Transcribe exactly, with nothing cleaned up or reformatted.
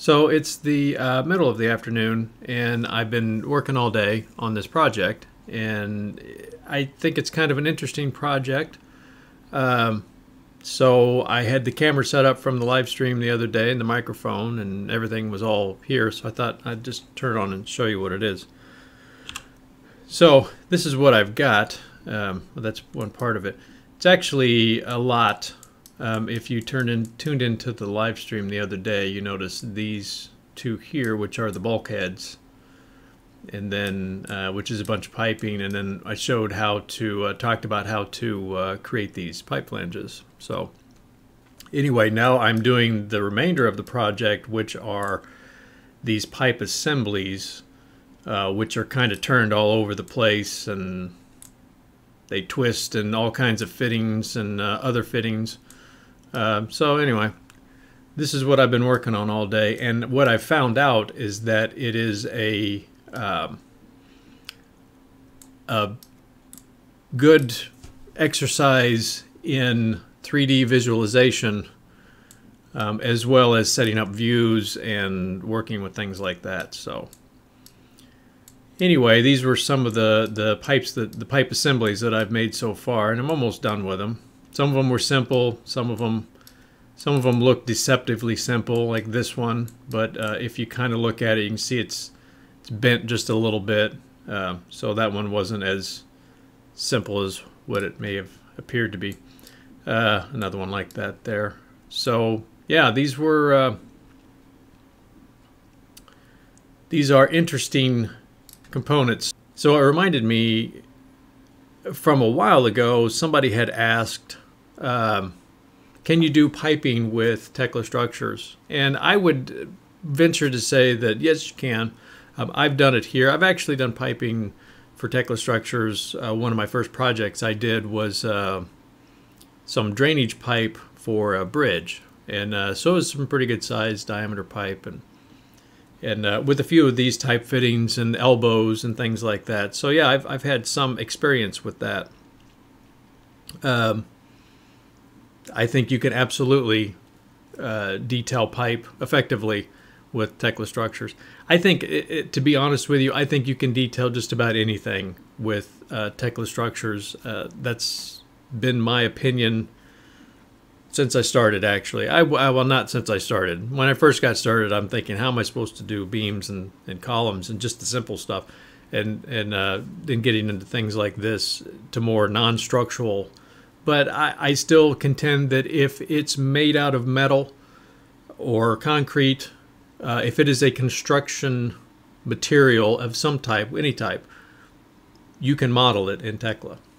So it's the uh, middle of the afternoon, and I've been working all day on this project, and I think it's kind of an interesting project. Um, so I had the camera set up from the live stream the other day, and the microphone, and everything was all here, so I thought I'd just turn it on and show you what it is. So this is what I've got. Um, well, that's one part of it. It's actually a lot. Um, if you turned in, tuned into the live stream the other day, you notice these two here, which are the bulkheads, and then uh, which is a bunch of piping, and then I showed how to uh, talked about how to uh, create these pipe flanges. So anyway, now I'm doing the remainder of the project, which are these pipe assemblies, uh, which are kind of turned all over the place, and they twist and all kinds of fittings and uh, other fittings. Uh, so anyway, this is what I've been working on all day, and what I found out is that it is a Um, a good exercise in three D visualization, um, as well as setting up views and working with things like that. So anyway, these were some of the the pipes that the pipe assemblies that I've made so far, and I'm almost done with them. Some of them were simple, some of them some of them look deceptively simple, like this one, but uh, if you kind of look at it, you can see it's It's bent just a little bit, uh, so that one wasn't as simple as what it may have appeared to be. Uh, another one like that there. So yeah, these were uh, these are interesting components. So it reminded me from a while ago, somebody had asked, um, can you do piping with Tekla Structures? And I would venture to say that yes, you can. Um, I've done it here. I've actually done piping for Tekla Structures. Uh, one of my first projects I did was uh, some drainage pipe for a bridge, and uh, so it was some pretty good size diameter pipe, and and uh, with a few of these type fittings and elbows and things like that. So yeah, I've I've had some experience with that. Um, I think you can absolutely uh, detail pipe effectively with Tekla Structures. I think, it, it, to be honest with you, I think you can detail just about anything with uh, Tekla Structures. Uh, that's been my opinion since I started, actually. I, I, well, not since I started. When I first got started, I'm thinking, how am I supposed to do beams and, and columns and just the simple stuff? And and uh, then getting into things like this to more non-structural. But I, I still contend that if it's made out of metal or concrete, Uh, if it is a construction material of some type, any type, you can model it in Tekla.